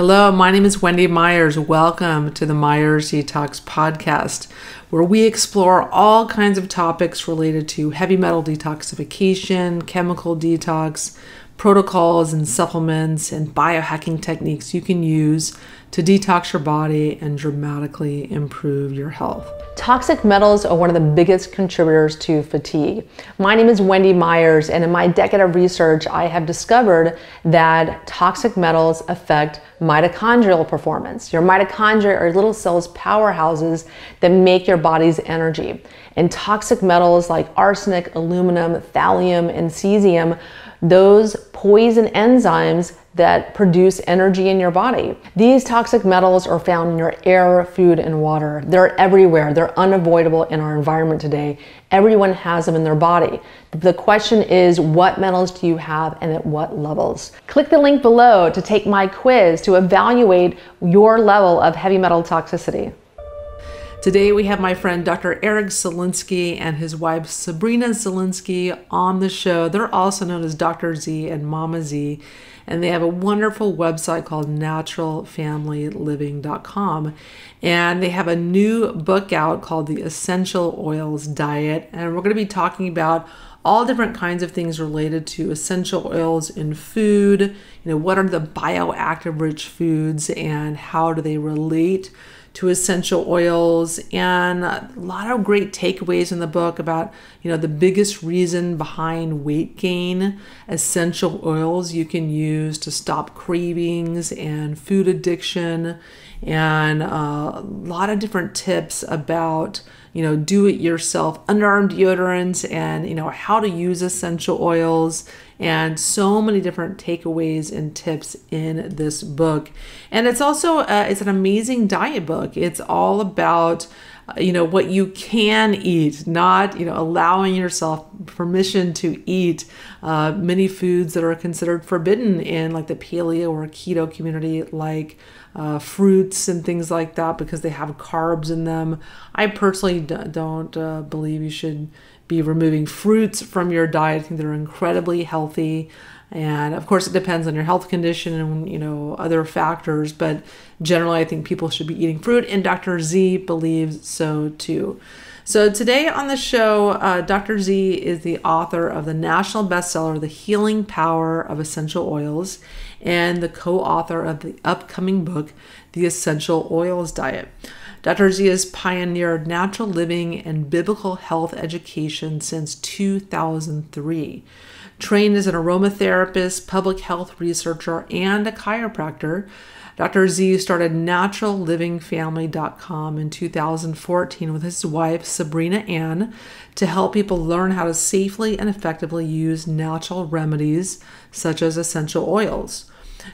Hello, my name is Wendy Myers. Welcome to the Myers Detox Podcast, where we explore all kinds of topics related to heavy metal detoxification, chemical detox, protocols and supplements, and biohacking techniques you can use to detox your body and dramatically improve your health. Toxic metals are one of the biggest contributors to fatigue. My name is Wendy Myers, and in my decade of research, I have discovered that toxic metals affect mitochondrial performance. Your mitochondria are little cells, powerhouses that make your body's energy. And toxic metals like arsenic, aluminum, thallium, and cesium, those poison enzymes that produce energy in your body. These toxic metals are found in your air, food, and water. They're everywhere. They're unavoidable in our environment today. Everyone has them in their body. The question is, what metals do you have and at what levels? Click the link below to take my quiz to evaluate your level of heavy metal toxicity. Today we have my friend Dr. Eric Zielinski and his wife Sabrina Zielinski on the show. They're also known as Dr. Z and Mama Z, and they have a wonderful website called NaturalLivingFamily.com. And they have a new book out called The Essential Oils Diet, and we're going to be talking about all different kinds of things related to essential oils in food. What are the bioactive rich foods and how do they relate to essential oils, and a lot of great takeaways in the book about, the biggest reason behind weight gain, essential oils you can use to stop cravings and food addiction, and a lot of different tips about, do it yourself underarm deodorants, and, how to use essential oils, and so many different takeaways and tips in this book. And it's also, it's an amazing diet book. It's all about, what you can eat, not, allowing yourself permission to eat many foods that are considered forbidden in like the paleo or keto community, like fruits and things like that, because they have carbs in them. I personally don't believe you should be removing fruits from your diet. I think they're incredibly healthy. And of course, it depends on your health condition and, other factors, but generally I think people should be eating fruit, and Dr. Z believes so too. So today on the show, Dr. Z is the author of the national bestseller, The Healing Power of Essential Oils, and the co-author of the upcoming book, The Essential Oils Diet. Dr. Z has pioneered natural living and biblical health education since 2003. Trained as an aromatherapist, public health researcher, and a chiropractor, Dr. Z started NaturalLivingFamily.com in 2014 with his wife, Sabrina Ann, to help people learn how to safely and effectively use natural remedies such as essential oils.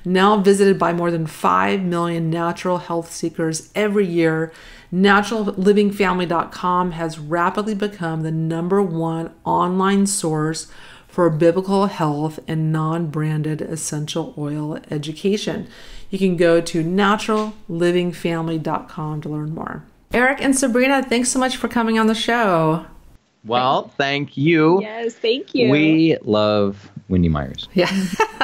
Now visited by more than 5 million natural health seekers every year, NaturalLivingFamily.com has rapidly become the #1 online source for biblical health and non-branded essential oil education. You can go to NaturalLivingFamily.com to learn more. Eric and Sabrina, thanks so much for coming on the show. Well, thank you. Yes, thank you. We love Wendy Myers. Yeah.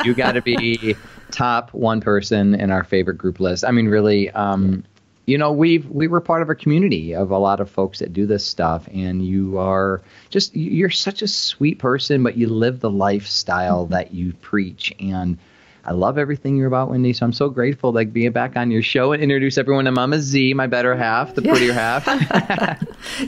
You got to be top one person in our favorite group list. I mean, really, we were part of a community of a lot of folks that do this stuff, and you are just, you're such a sweet person, but you live the lifestyle that you preach, and I love everything you're about, Wendy, so I'm so grateful to be back on your show and introduce everyone to Mama Z, my better half, the prettier half.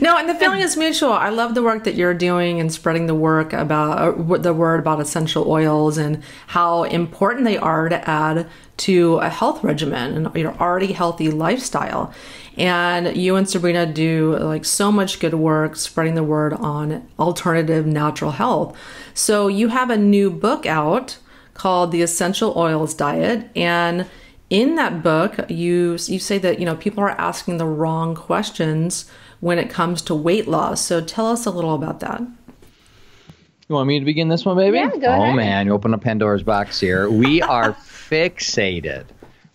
No, and the feeling is mutual. I love the work that you're doing and spreading the word about essential oils and how important they are to add to a health regimen and your already healthy lifestyle. And you and Sabrina do like so much good work spreading the word on alternative natural health. So you have a new book out called The Essential Oils Diet, and in that book you say that people are asking the wrong questions when it comes to weight loss. So tell us a little about that. You want me to begin this one, baby? Yeah, go ahead. Oh man, you open a Pandora's box here. We are fixated.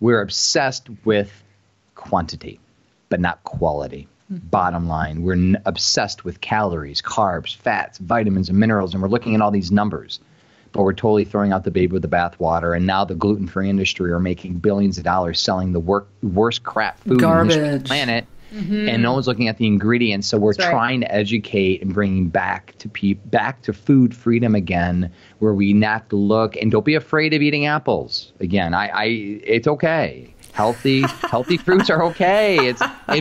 We're obsessed with quantity, but not quality. Bottom line, we're obsessed with calories, carbs, fats, vitamins, and minerals, and we're looking at all these numbers. or we're totally throwing out the baby with the bathwater. And now the gluten-free industry are making billions of dollars selling the worst crap food on the planet. Mm-hmm. And no one's looking at the ingredients. So we're trying to educate and bringing back to food freedom again, where we not look and don't be afraid of eating apples. Again, it's okay. Healthy fruits are okay.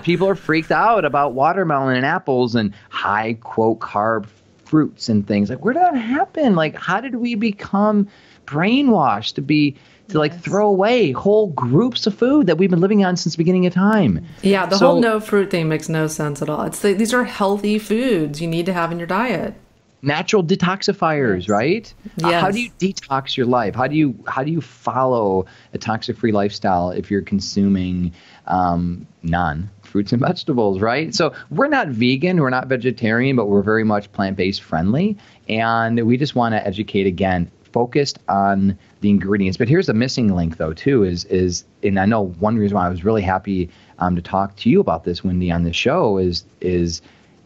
People are freaked out about watermelon and apples and high quote carb fruits and things. Like, where did that happen? Like, how did we become brainwashed to throw away whole groups of food that we've been living on since the beginning of time? Yeah, the whole no fruit thing makes no sense at all. These are healthy foods you need to have in your diet. Natural detoxifiers, right? Yes. How do you detox your life? How do you follow a toxic-free lifestyle if you're consuming non-fruits and vegetables, right? So we're not vegan, we're not vegetarian, but we're very much plant-based friendly, and we just want to educate again, focused on the ingredients. But here's a missing link, though, too, is and I know one reason why I was really happy to talk to you about this, Wendy, on this show is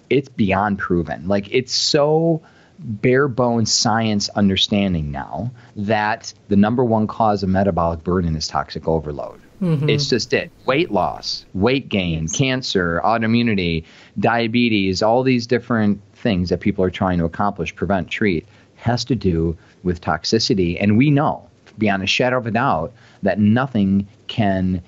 it's beyond proven. Like, it's so bare bones science understanding now that the number one cause of metabolic burden is toxic overload. Mm-hmm. It's just weight loss, weight gain, cancer, autoimmunity, diabetes, all these different things that people are trying to accomplish, prevent, treat, has to do with toxicity. And we know beyond a shadow of a doubt that nothing can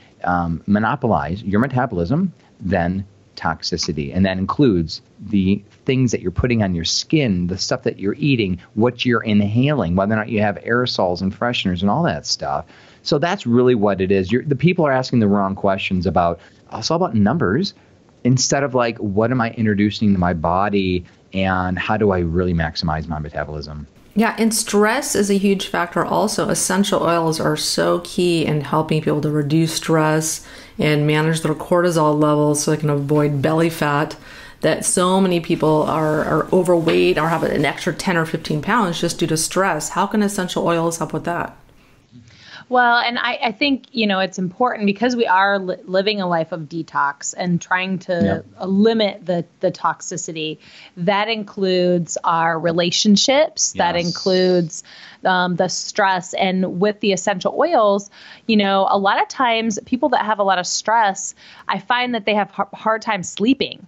monopolize your metabolism than toxicity. And that includes the things that you're putting on your skin, the stuff that you're eating, what you're inhaling, whether or not you have aerosols and fresheners and all that stuff. So that's really what it is. The people are asking the wrong questions about, it's all about numbers, instead of like, what am I introducing to my body and how do I really maximize my metabolism? Yeah, and stress is a huge factor also. Essential oils are so key in helping people to reduce stress and manage their cortisol levels so they can avoid belly fat, that so many people are overweight or have an extra 10 or 15 pounds just due to stress. How can essential oils help with that? Well, and I think, it's important because we are living a life of detox and trying to limit the toxicity. That includes our relationships. Yes. That includes the stress. And with the essential oils, a lot of times people that have a lot of stress, I find that they have a hard time sleeping.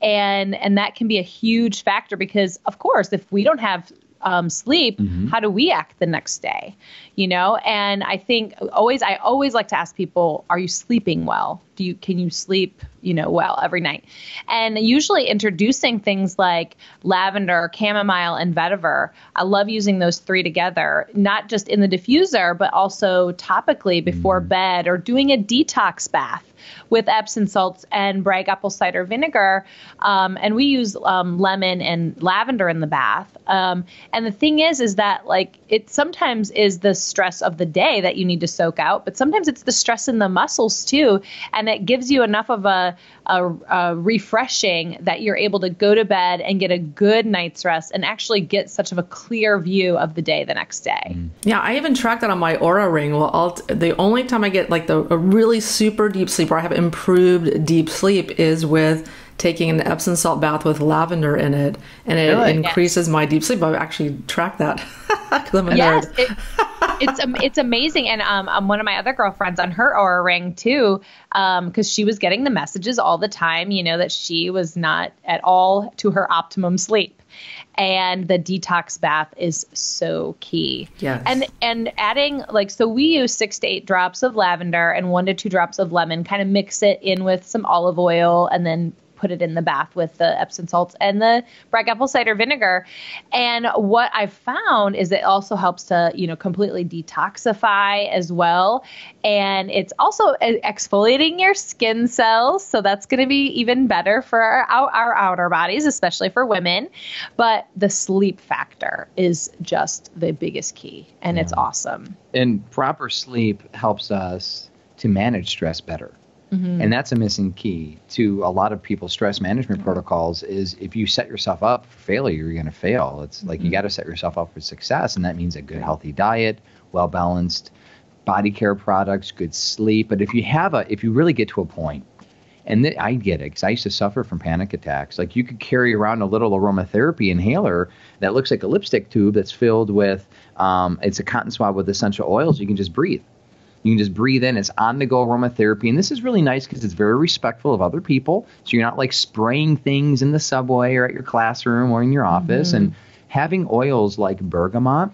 And that can be a huge factor because, of course, if we don't have sleep, mm-hmm. how do we act the next day? And I think I always like to ask people, are you sleeping well? Can you sleep, well every night? And usually introducing things like lavender, chamomile, and vetiver. I love using those three together, not just in the diffuser, but also topically before mm-hmm. bed, or doing a detox bath with Epsom salts and Bragg apple cider vinegar. And we use lemon and lavender in the bath. And the thing is that like it sometimes is the stress of the day that you need to soak out, but sometimes it's the stress in the muscles too. And it gives you enough of a refreshing that you're able to go to bed and get a good night's rest and actually get such of a clear view of the day the next day. Yeah, I even track that on my Aura ring. Well, the only time I get like a really super deep sleep, or I have improved deep sleep, is with taking an Epsom salt bath with lavender in it, and it increases my deep sleep. I've actually tracked that because I'm a nerd. It's amazing. And one of my other girlfriends on her Aura ring too, because she was getting the messages all the time, that she was not at all to her optimum sleep. And the detox bath is so key. Yes. And adding so we use 6 to 8 drops of lavender and 1 to 2 drops of lemon, kind of mix it in with some olive oil and then put it in the bath with the Epsom salts and the Bragg apple cider vinegar. And what I've found is it also helps to, completely detoxify as well. And it's also exfoliating your skin cells. So that's going to be even better for our outer bodies, especially for women. But the sleep factor is just the biggest key. And it's awesome. And proper sleep helps us to manage stress better. Mm-hmm. And that's a missing key to a lot of people's stress management mm-hmm. protocols. Is if you set yourself up for failure, you're going to fail. It's like you got to set yourself up for success. And that means a good, healthy diet, well-balanced body care products, good sleep. But if you really get to a point And I get it, because I used to suffer from panic attacks. Like, you could carry around a little aromatherapy inhaler that looks like a lipstick tube that's filled with, it's a cotton swab with essential oils. You can just breathe. You can just breathe in. It's on-the-go aromatherapy. And this is really nice because it's very respectful of other people. So you're not, like, spraying things in the subway or at your classroom or in your office. Mm-hmm. And having oils like bergamot,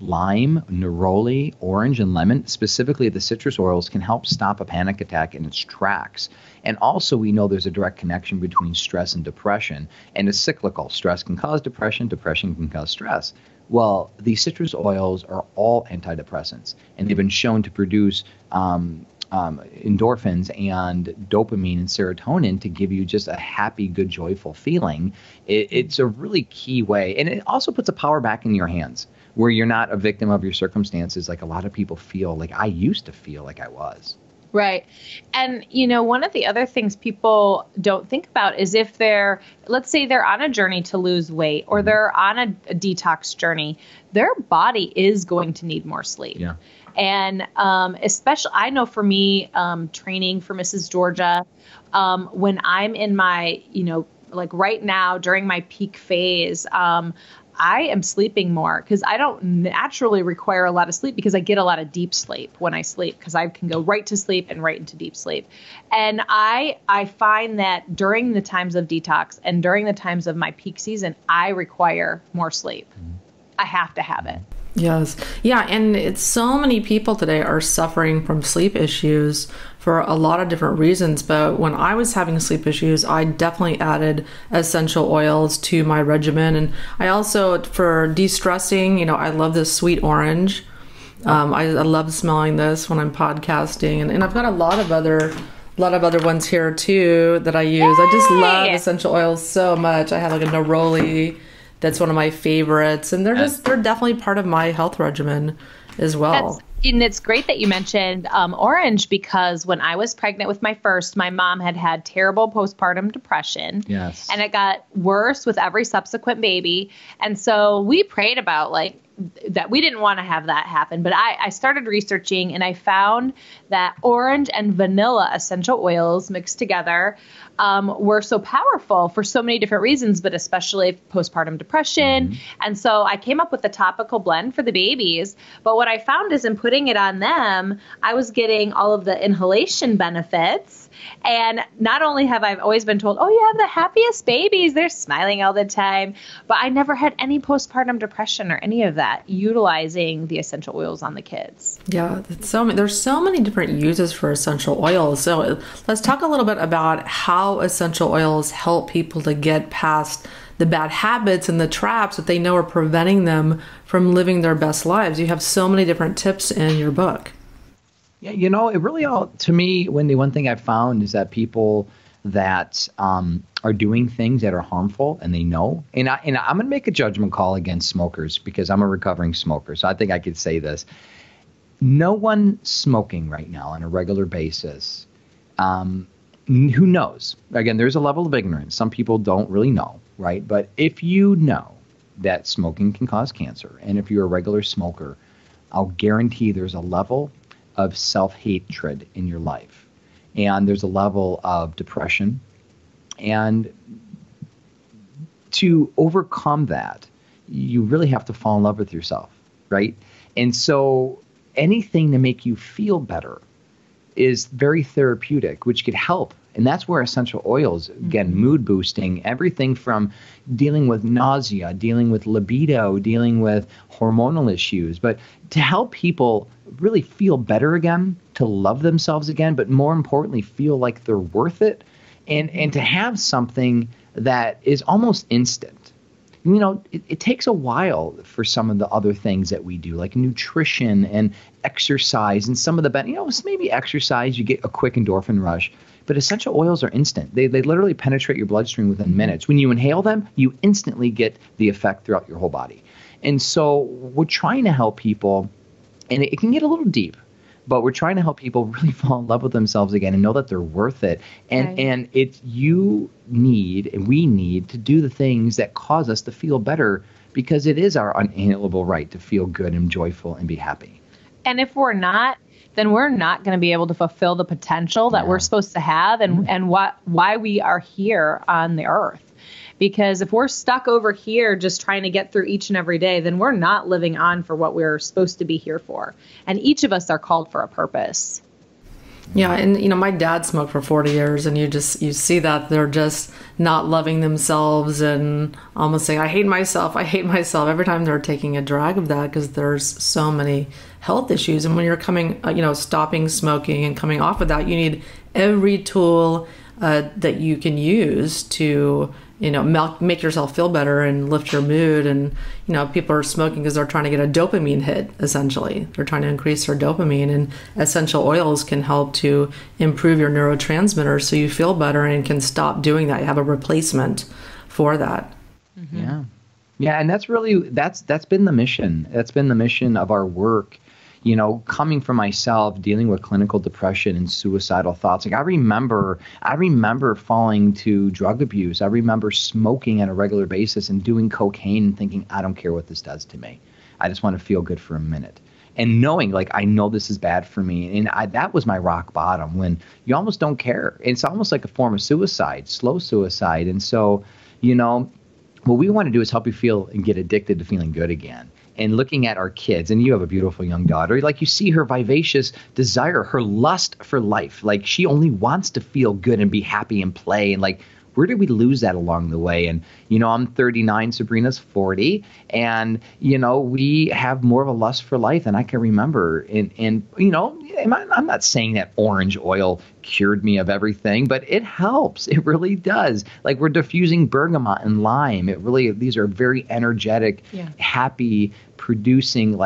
lime, neroli, orange, and lemon, specifically the citrus oils, can help stop a panic attack in its tracks. And also, we know there's a direct connection between stress and depression, and it's cyclical. Stress can cause depression, depression can cause stress. Well, the citrus oils are all antidepressants, and they've been shown to produce endorphins and dopamine and serotonin to give you just a happy, good, joyful feeling. It's a really key way, and it also puts the power back in your hands, where you're not a victim of your circumstances like a lot of people feel like I used to feel like I was. Right. And, you know, one of the other things people don't think about is if they're, let's say they're on a journey to lose weight, or they're on a detox journey, their body is going to need more sleep. Yeah. And especially, I know for me, training for Mrs. Georgia, when I'm in my, you know, like right now during my peak phase, I am sleeping more because I don't naturally require a lot of sleep, because I get a lot of deep sleep when I sleep, because I can go right to sleep and right into deep sleep. And I find that during the times of detox and during the times of my peak season, I require more sleep. I have to have it. Yes. Yeah. And it's so many people today are suffering from sleep issues for a lot of different reasons. But when I was having sleep issues, I definitely added essential oils to my regimen. And I also, for de-stressing, you know, I love this sweet orange. I love smelling this when I'm podcasting. And I've got a lot of other ones here too that I use. Yay! I just love essential oils so much. I have like a neroli. That's one of my favorites, and they're definitely part of my health regimen as well. And it's great that you mentioned orange, because when I was pregnant with my first, my mom had terrible postpartum depression. Yes. And it got worse with every subsequent baby. And so we prayed about that we didn't want to have that happen. But I started researching, and I found that orange and vanilla essential oils mixed together were so powerful for so many different reasons, but especially postpartum depression. Mm-hmm. And so I came up with the topical blend for the babies. But what I found is in putting it on them, I was getting all of the inhalation benefits. And not only have I always been told, oh, you have the happiest babies, they're smiling all the time, but I never had any postpartum depression or any of that utilizing the essential oils on the kids. Yeah, there's so many different uses for essential oils. So let's talk a little bit about how essential oils help people to get past the bad habits and the traps that they know are preventing them from living their best lives. You have so many different tips in your book. Yeah, you know, it really all, to me, Wendy, one thing I've found is that people that are doing things that are harmful, and they know, and I'm going to make a judgment call against smokers, because I'm a recovering smoker, so I think I could say this. No one smoking right now on a regular basis, who knows? Again, there's a level of ignorance. Some people don't really know, right? But if you know that smoking can cause cancer, and if you're a regular smoker, I'll guarantee there's a level of self-hatred in your life, and there's a level of depression. And to overcome that, you really have to fall in love with yourself, right? And so anything to make you feel better is very therapeutic, which could help. And that's where essential oils, again, mood boosting, everything from dealing with nausea, dealing with libido, dealing with hormonal issues, but to help people really feel better again, to love themselves again, but more importantly, feel like they're worth it, and to have something that is almost instant. You know, it takes a while for some of the other things that we do, like nutrition and exercise, and some of the, maybe exercise, you get a quick endorphin rush. But essential oils are instant. They literally penetrate your bloodstream within minutes. When you inhale them, you instantly get the effect throughout your whole body. And so we're trying to help people, and it can get a little deep, but we're trying to help people really fall in love with themselves again and know that they're worth it. And right. And we need to do the things that cause us to feel better, because it is our unalienable right to feel good and joyful and be happy. And if we're not, then we're not going to be able to fulfill the potential that we're supposed to have and why we are here on the earth. Because if we're stuck over here just trying to get through each and every day, then we're not living on for what we're supposed to be here for. And each of us are called for a purpose. Yeah. And, you know, my dad smoked for 40 years and you see that they're just not loving themselves and almost saying, I hate myself every time they're taking a drag of that, because there's so many health issues. And when you're stopping smoking and coming off of that, you need every tool that you can use to, make yourself feel better and lift your mood. And, people are smoking because they're trying to get a dopamine hit, essentially. They're trying to increase their dopamine, and essential oils can help to improve your neurotransmitters so you feel better and can stop doing that. You have a replacement for that. Mm-hmm. Yeah. Yeah. And that's been the mission. That's been the mission of our work. Coming from myself, dealing with clinical depression and suicidal thoughts. Like I remember falling to drug abuse. I remember smoking on a regular basis and doing cocaine and thinking, I don't care what this does to me. I just want to feel good for a minute. And knowing, I know this is bad for me. And that was my rock bottom, when you almost don't care. It's almost like a form of suicide, slow suicide. And so, what we want to do is help you feel and get addicted to feeling good again. And looking at our kids, and you have a beautiful young daughter, you see her vivacious desire, her lust for life. She only wants to feel good and be happy and play. And where did we lose that along the way? And, I'm 39, Sabrina's 40. And, we have more of a lust for life than I can remember. I'm not saying that orange oil cured me of everything, but it helps. It really does. We're diffusing bergamot and lime. It really, these are very energetic, happy, producing,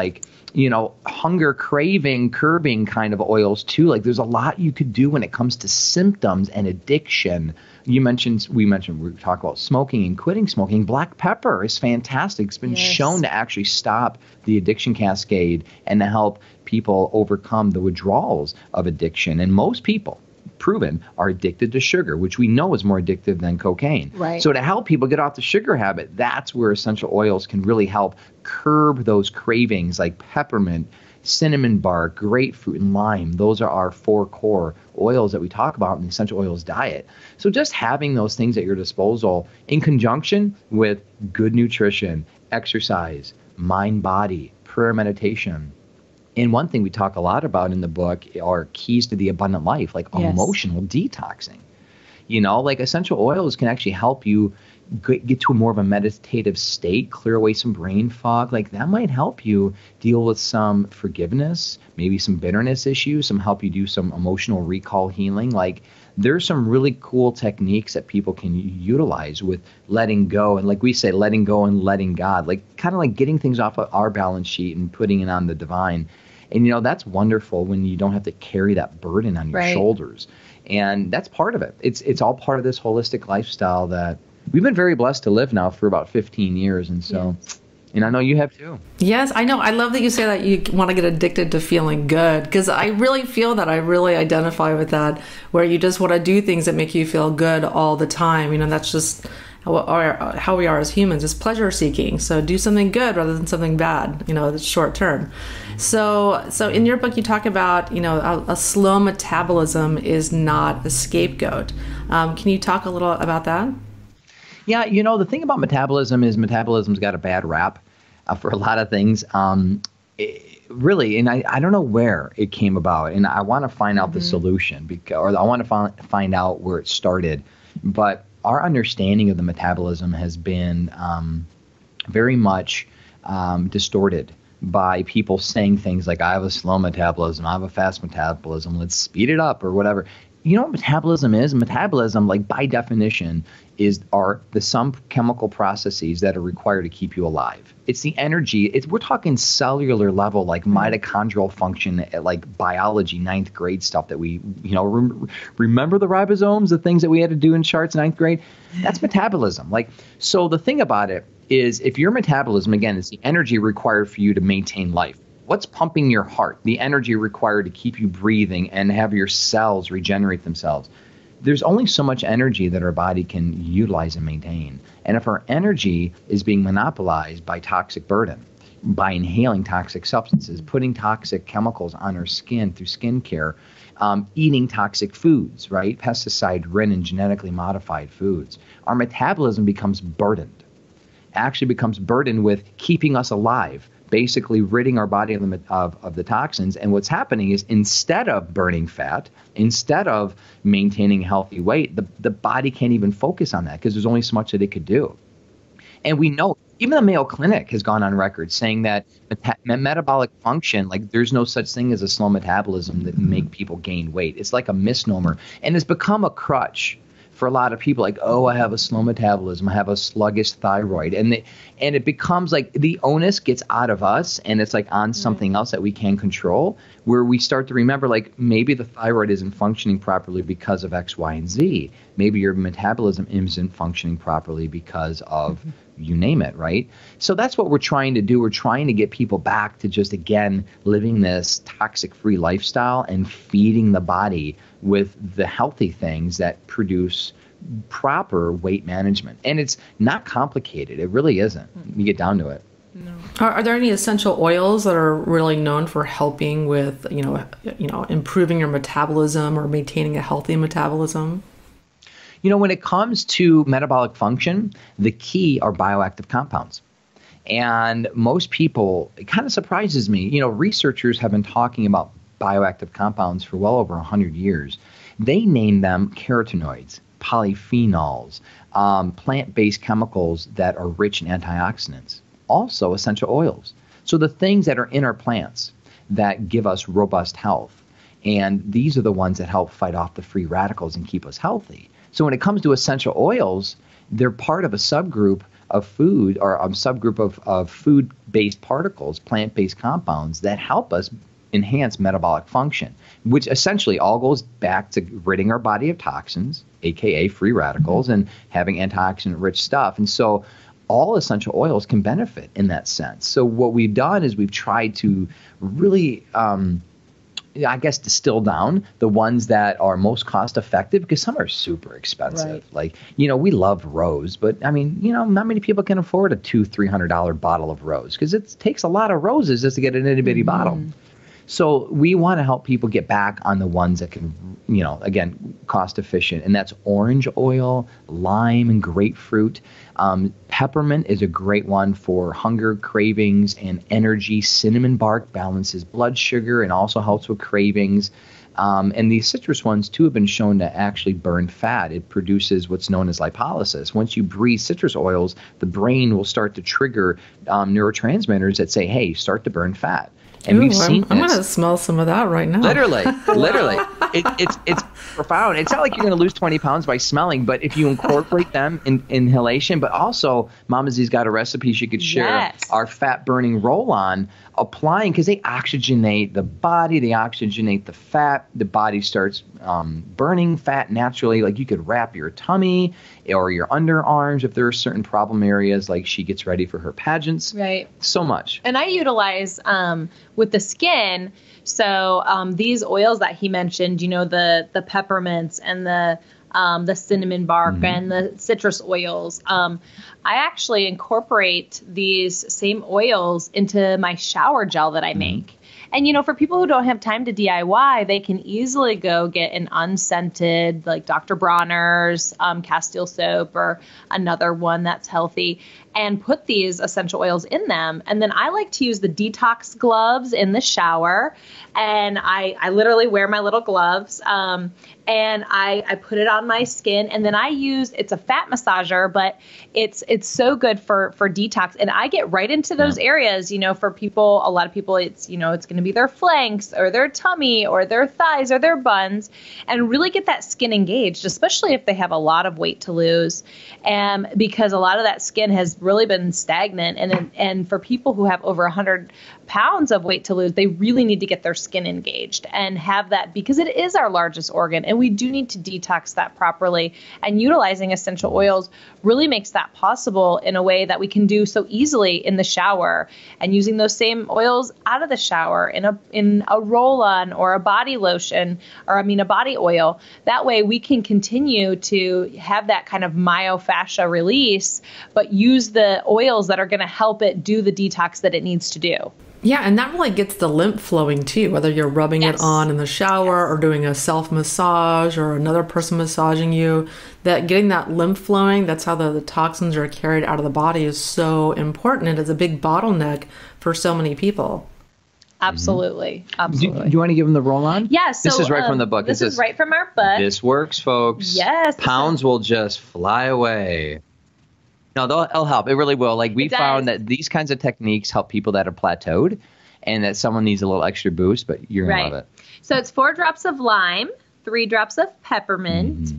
hunger, craving, curbing kind of oils too. There's a lot you could do when it comes to symptoms and addiction. We talk about smoking and quitting smoking. Black pepper is fantastic. It's been shown to actually stop the addiction cascade and to help people overcome the withdrawals of addiction. And most people, proven, are addicted to sugar, which we know is more addictive than cocaine. Right. So to help people get off the sugar habit, that's where essential oils can really help curb those cravings, like peppermint, cinnamon bark, grapefruit, and lime. Those are our four core oils that we talk about in the essential oils diet. So just having those things at your disposal in conjunction with good nutrition, exercise, mind, body, prayer, meditation. And one thing we talk a lot about in the book are keys to the abundant life, emotional detoxing. Essential oils can actually help you get to more of a meditative state, clear away some brain fog. That might help you deal with some forgiveness, maybe some bitterness issues, some help you do some emotional recall healing. There's some really cool techniques that people can utilize with letting go. And we say, letting go and letting God, kind of getting things off of our balance sheet and putting it on the divine. And, that's wonderful when you don't have to carry that burden on your shoulders. And that's part of it. It's all part of this holistic lifestyle that we've been very blessed to live now for about 15 years. And so, and I know you have too. Yes, I know. I love that you say that you want to get addicted to feeling good, because I really feel that. I really identify with that, where you just want to do things that make you feel good all the time. That's just how we are as humans, is pleasure seeking. So do something good rather than something bad, it's short term. So in your book, you talk about, a slow metabolism is not a scapegoat. Can you talk a little about that? Yeah. The thing about metabolism is metabolism's got a bad rap for a lot of things. And I don't know where it came about, and I want to find out the solution, or I want to find out where it started. But our understanding of the metabolism has been very much distorted by people saying things like, I have a slow metabolism, I have a fast metabolism, let's speed it up or whatever. You know what metabolism is? Metabolism, by definition, are the sum chemical processes that are required to keep you alive. It's the energy. We're talking cellular level, mitochondrial function, biology, 9th grade stuff that we, remember the ribosomes, the things that we had to do in charts, 9th grade. That's metabolism. So the thing about it is, if your metabolism, again, is the energy required for you to maintain life. What's pumping your heart? The energy required to keep you breathing and have your cells regenerate themselves. There's only so much energy that our body can utilize and maintain. And if our energy is being monopolized by toxic burden, by inhaling toxic substances, putting toxic chemicals on her skin through skincare, eating toxic foods, right? Pesticide ridden, genetically modified foods. Our metabolism becomes burdened, actually becomes burdened with keeping us alive, basically ridding our body of the toxins. And what's happening is instead of burning fat, instead of maintaining healthy weight, the body can't even focus on that because there's only so much that it could do. And we know even the Mayo Clinic has gone on record saying that metabolic function, like there's no such thing as a slow metabolism that make people gain weight. It's like a misnomer, and it's become a crutch for a lot of people, like, oh, I have a slow metabolism, I have a sluggish thyroid. And it becomes like the onus gets out of us, and it's like on something else that we can control, where we start to remember, like, maybe the thyroid isn't functioning properly because of X, Y, and Z. Maybe your metabolism isn't functioning properly because of you name it, right? So that's what we're trying to do. We're trying to get people back to just, again, living this toxic-free lifestyle and feeding the body with the healthy things that produce proper weight management. And it's not complicated. It really isn't. You get down to it. No. Are there any essential oils that are really known for helping with, improving your metabolism or maintaining a healthy metabolism? You know, when it comes to metabolic function, the key are bioactive compounds. And most people, it kind of surprises me, you know, researchers have been talking about bioactive compounds for well over 100 years. They name them carotenoids, polyphenols, plant-based chemicals that are rich in antioxidants, also essential oils. So the things that are in our plants that give us robust health, and these are the ones that help fight off the free radicals and keep us healthy. So when it comes to essential oils, they're part of a subgroup of food, or a subgroup of food-based particles, plant-based compounds that help us enhance metabolic function, which essentially all goes back to ridding our body of toxins, aka free radicals, and having antioxidant-rich stuff. And so all essential oils can benefit in that sense. So what we've done is we've tried to really distill down the ones that are most cost effective, because some are super expensive. Right. Like, you know, we love rose, but I mean, you know, not many people can afford a $200-$300 bottle of rose, because it takes a lot of roses just to get an itty bitty bottle. So we want to help people get back on the ones that can, you know, again, cost efficient. And that's orange oil, lime, and grapefruit. Peppermint is a great one for hunger, cravings, and energy. Cinnamon bark balances blood sugar and also helps with cravings. And these citrus ones, too, have been shown to actually burn fat. It produces what's known as lipolysis. Once you breathe citrus oils, the brain will start to trigger neurotransmitters that say, hey, start to burn fat. And I'm going to smell some of that right now. Literally. It's profound. It's not like you're going to lose 20 pounds by smelling, but if you incorporate them in inhalation. But also, Mama Z's got a recipe she could share, our fat-burning roll-on, applying, because they oxygenate the body, they oxygenate the fat. The body starts burning fat naturally. Like, you could wrap your tummy or your underarms if there are certain problem areas, like she gets ready for her pageants. Right. So much. And I utilize with the skin. So these oils that he mentioned, you know, the peppermints and the cinnamon bark and the citrus oils. I actually incorporate these same oils into my shower gel that I make. And, you know, for people who don't have time to DIY, they can easily go get an unscented, like Dr. Bronner's Castile soap or another one that's healthy, and put these essential oils in them. And then I like to use the detox gloves in the shower. And I literally wear my little gloves and I put it on my skin. And then I use, it's a fat massager, but it's so good for detox. And I get right into those areas, you know, for people, a lot of people, it's, you know, it's going to be their flanks or their tummy or their thighs or their buns, and really get that skin engaged, especially if they have a lot of weight to lose. And because a lot of that skin has really been stagnant. And for people who have over 100 pounds of weight to lose, they really need to get their skin engaged and have that, because it is our largest organ, and we do need to detox that properly. And utilizing essential oils really makes that possible in a way that we can do so easily in the shower, and using those same oils out of the shower in a roll-on or a body lotion, or a body oil. That way we can continue to have that kind of myofascia release, but use the oils that are going to help it do the detox that it needs to do. Yeah, and that really gets the lymph flowing too, whether you're rubbing it on in the shower or doing a self-massage or another person massaging you, that getting that lymph flowing, that's how the toxins are carried out of the body, is so important. And it's a big bottleneck for so many people. Absolutely. Absolutely. Do you want to give them the roll on? Yes. Yeah, so, this is right from the book. This is right from our book. This works, folks. Yes. Pounds will just fly away. No, they'll help. It really will. Like, we found that these kinds of techniques help people that are plateaued and that someone needs a little extra boost, but you're going to love it. So it's 4 drops of lime, 3 drops of peppermint,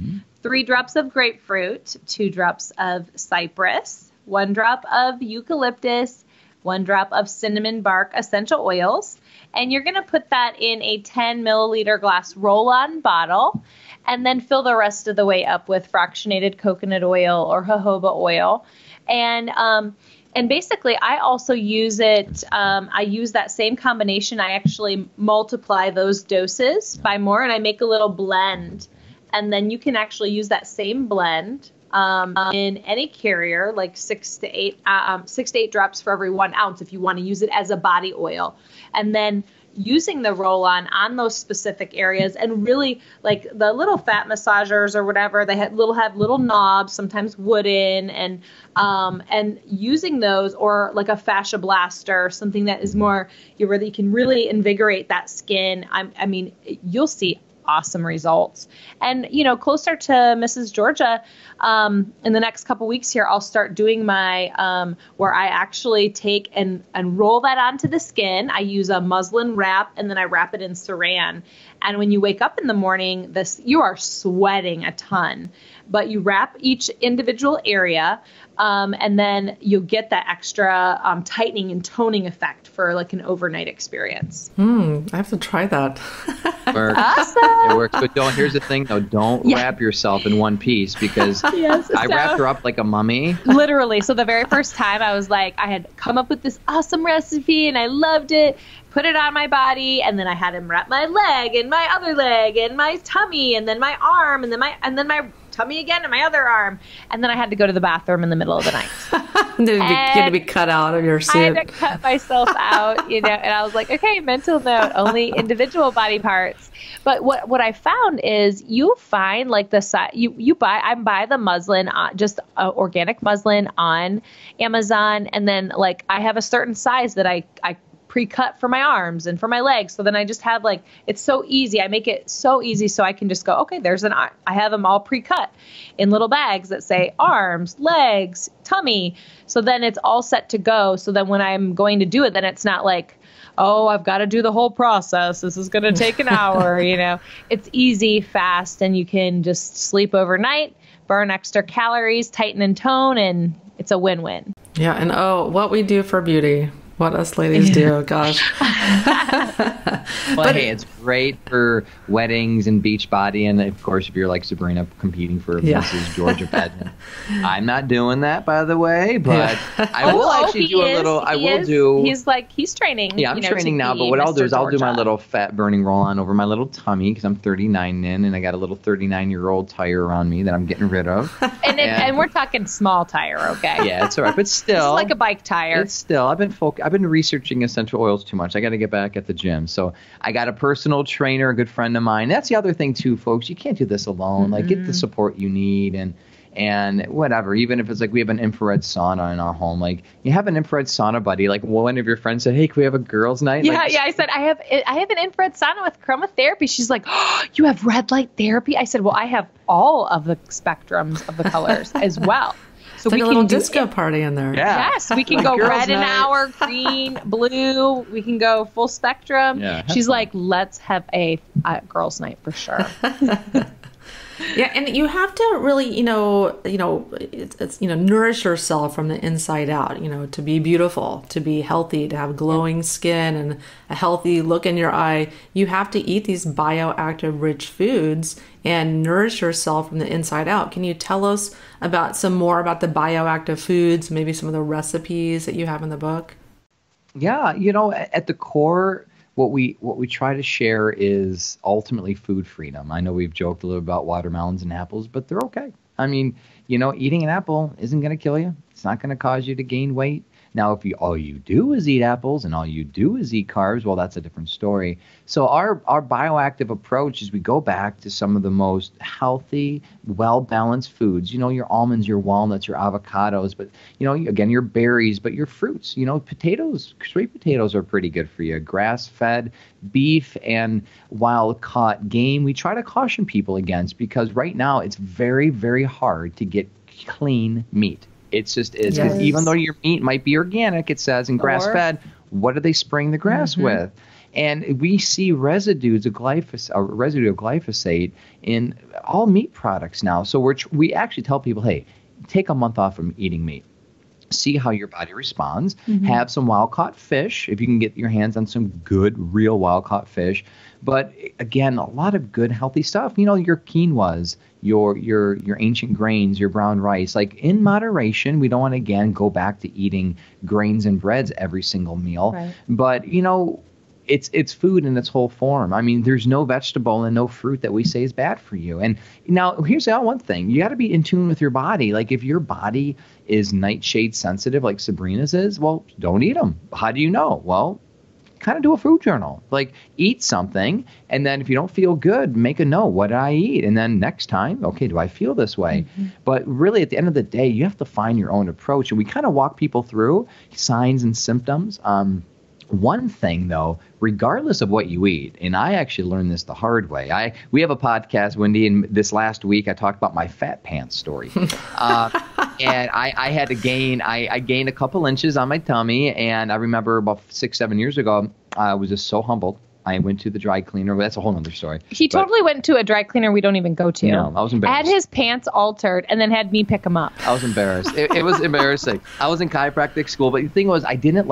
3 drops of grapefruit, 2 drops of cypress, 1 drop of eucalyptus, 1 drop of cinnamon bark essential oils. And you're going to put that in a 10-milliliter glass roll-on bottle, and then fill the rest of the way up with fractionated coconut oil or jojoba oil. And basically, I also use it. I use that same combination. I actually multiply those doses by more, and I make a little blend. And then you can actually use that same blend in any carrier, like 6 to 8 drops for every 1 ounce if you want to use it as a body oil. And then using the roll-on those specific areas, and really, like, the little fat massagers or whatever, they have little knobs, sometimes wooden, and using those, or like a fascia blaster, something that is more, you can really invigorate that skin. I mean, you'll see awesome results. And, you know, closer to Mrs. Georgia, in the next couple weeks here, I'll start doing my, where I actually take and roll that onto the skin. I use a muslin wrap, and then I wrap it in Saran. And when you wake up in the morning, you are sweating a ton, but you wrap each individual area, and then you'll get that extra tightening and toning effect for like an overnight experience. I have to try that. Awesome. It works, but here's the thing though, don't wrap yourself in one piece, because I wrapped her up like a mummy. Literally. So the very first time I was like, I had come up with this awesome recipe and I loved it, put it on my body, and then I had him wrap my leg and my other leg and my tummy and then my arm and then my tummy again and my other arm, and then I had to go to the bathroom in the middle of the night. You had to be cut out of your suit. I had to cut myself out, and I was like, okay, mental note, only individual body parts. But what I found is you find like the size I buy the muslin, just organic muslin on Amazon, and then like I have a certain size that I pre-cut for my arms and for my legs. So then I just have like, it's so easy. I make it so easy. So I can just go, okay, I have them all pre-cut in little bags that say arms, legs, tummy. So then it's all set to go. So then when I'm going to do it, then it's not like, oh, I've got to do the whole process. This is going to take an hour. It's easy, fast, and you can just sleep overnight, burn extra calories, tighten and tone. And it's a win-win. Yeah. And oh, what we do for beauty. What us ladies do, gosh. But hey, it's great for weddings and beach body, and of course, if you're like Sabrina competing for Mrs. Georgia pageant. I'm not doing that, by the way, but I will actually do a little. He's like, he's training. Yeah, I'm training now, but what I'll do is I'll do my little fat burning roll on over my little tummy, because I'm 39 in, and I got a little 39-year-old tire around me that I'm getting rid of. And we're talking small tire, okay? Yeah, it's all right, but still, it's like a bike tire. It's still. I've been researching essential oils too much. I got to get back at the gym. So I got a personal trainer, a good friend of mine. That's the other thing too, folks. You can't do this alone. Like, get the support you need and whatever. Even if it's like we have an infrared sauna in our home, like you have an infrared sauna buddy. Like one of your friends said, "Hey, can we have a girls' night?" Yeah, I said I have an infrared sauna with chromotherapy. She's like, "Oh, you have red light therapy?" I said, "Well, I have all of the spectrums of the colors as well." So we like a little disco party in there. Yeah. Yes, we can go red an hour, green, blue. We can go full spectrum. Yeah, she's like, let's have a girls' night for sure. Yeah, and you have to really, nourish yourself from the inside out. To be beautiful, to be healthy, to have glowing skin and a healthy look in your eye, you have to eat these bioactive, rich foods and nourish yourself from the inside out. Can you tell us about some more about the bioactive foods, maybe some of the recipes that you have in the book? Yeah, at the core, what we try to share is ultimately food freedom. I know we've joked a little about watermelons and apples, but they're okay. I mean, you know, eating an apple isn't going to kill you. It's not going to cause you to gain weight. Now, if you all you do is eat apples and all you do is eat carbs, well, that's a different story. So our bioactive approach is we go back to some of the most healthy, well-balanced foods, you know, your almonds, your walnuts, your avocados, but, you know, again, your berries, but your fruits, you know, potatoes, sweet potatoes are pretty good for you. Grass-fed beef and wild-caught game, we try to caution people against because right now it's very, very hard to get clean meat. It's just is because even though your meat might be organic, it says, and grass-fed, what do they spray the grass with? And we see residues of glyphosate in all meat products now. So we actually tell people, hey, take a month off from eating meat. See how your body responds. Have some wild-caught fish if you can get your hands on some good, real wild-caught fish. But again, a lot of good, healthy stuff. You know, your quinoas, your ancient grains, your brown rice, like in moderation. We don't want to, again, go back to eating grains and breads every single meal. But, you know, it's food in its whole form. I mean, there's no vegetable and no fruit that we say is bad for you. And now here's one thing. You got to be in tune with your body. Like if your body is nightshade sensitive, like Sabrina's is, well, don't eat them. How do you know? Well, kind of do a food journal, like eat something. And then if you don't feel good, make a note, what did I eat? And then next time, okay, do I feel this way? But really at the end of the day, you have to find your own approach. And we kind of walk people through signs and symptoms. One thing, though, regardless of what you eat, and I actually learned this the hard way. We have a podcast, Wendy, and this last week I talked about my fat pants story. And I had to gain, I gained a couple inches on my tummy, and I remember about 6-7 years ago, I was just so humbled. I went to the dry cleaner. That's a whole other story. He totally went to a dry cleaner we don't even go to. No, I was embarrassed. Had his pants altered and then had me pick him up. I was embarrassed. It was embarrassing. I was in chiropractic school, but the thing was I didn't